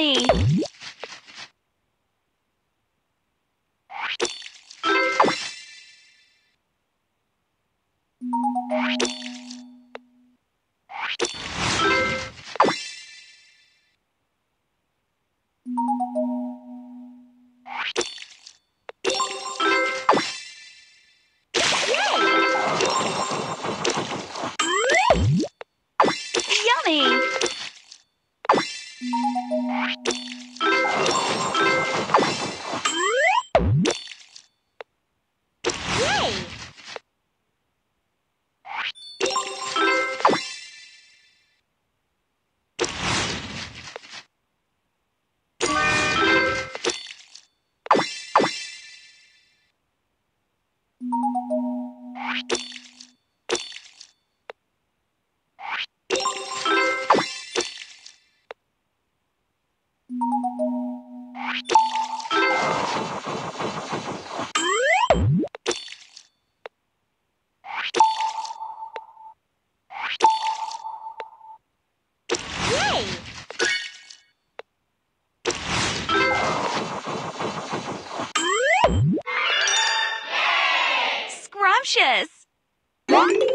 Really? Scrumptious!